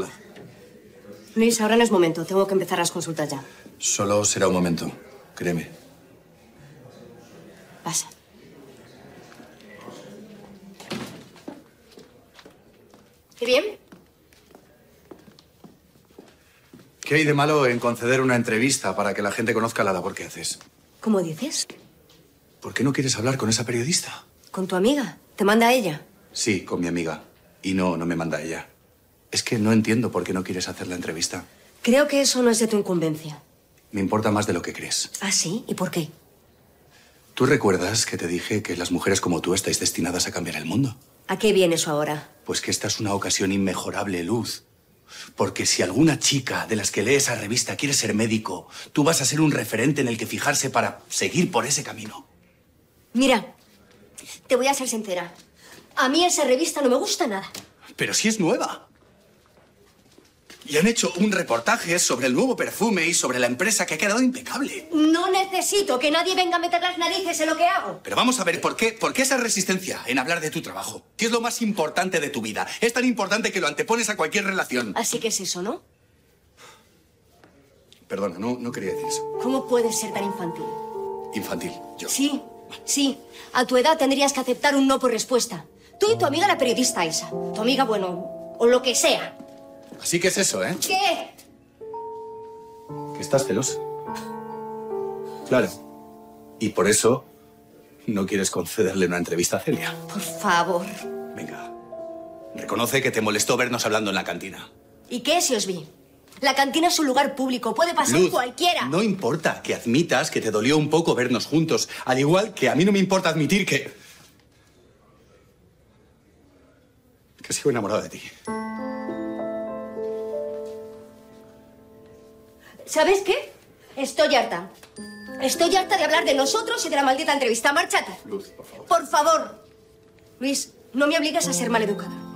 Hola. Luis, ahora no es momento. Tengo que empezar las consultas ya. Solo será un momento. Créeme. Pasa. ¿Y bien? ¿Qué hay de malo en conceder una entrevista para que la gente conozca la labor que haces? ¿Cómo dices? ¿Por qué no quieres hablar con esa periodista? ¿Con tu amiga? ¿Te manda ella? Sí, con mi amiga. Y no, no me manda ella. Es que no entiendo por qué no quieres hacer la entrevista. Creo que eso no es de tu incumbencia. Me importa más de lo que crees. ¿Ah, sí? ¿Y por qué? ¿Tú recuerdas que te dije que las mujeres como tú estáis destinadas a cambiar el mundo? ¿A qué viene eso ahora? Pues que esta es una ocasión inmejorable, Luz. Porque si alguna chica de las que lee esa revista quiere ser médico, tú vas a ser un referente en el que fijarse para seguir por ese camino. Mira, te voy a ser sincera. A mí esa revista no me gusta nada. Pero si es nueva. Y han hecho un reportaje sobre el nuevo perfume y sobre la empresa que ha quedado impecable. No necesito que nadie venga a meter las narices en lo que hago. Pero vamos a ver, ¿por qué esa resistencia en hablar de tu trabajo? ¿Qué es lo más importante de tu vida? Es tan importante que lo antepones a cualquier relación. Así que es eso, ¿no? Perdona, no quería decir eso. ¿Cómo puedes ser tan infantil? ¿Infantil? ¿Yo? Sí. Sí, a tu edad tendrías que aceptar un no por respuesta. Tú y tu amiga la periodista esa. Tu amiga, bueno, o lo que sea. Así que es eso, ¿eh? ¿Qué? Que estás celosa. Claro. Y por eso no quieres concederle una entrevista a Celia. Por favor. Venga. Reconoce que te molestó vernos hablando en la cantina. ¿Y qué si os vi? La cantina es un lugar público, puede pasar Luz, cualquiera. No importa que admitas que te dolió un poco vernos juntos, al igual que a mí no me importa admitir que sigo enamorado de ti. ¿Sabes qué? Estoy harta. Estoy harta de hablar de nosotros y de la maldita entrevista. Márchate. Luz, por favor. Por favor. Luis, no me obligues a ser maleducada.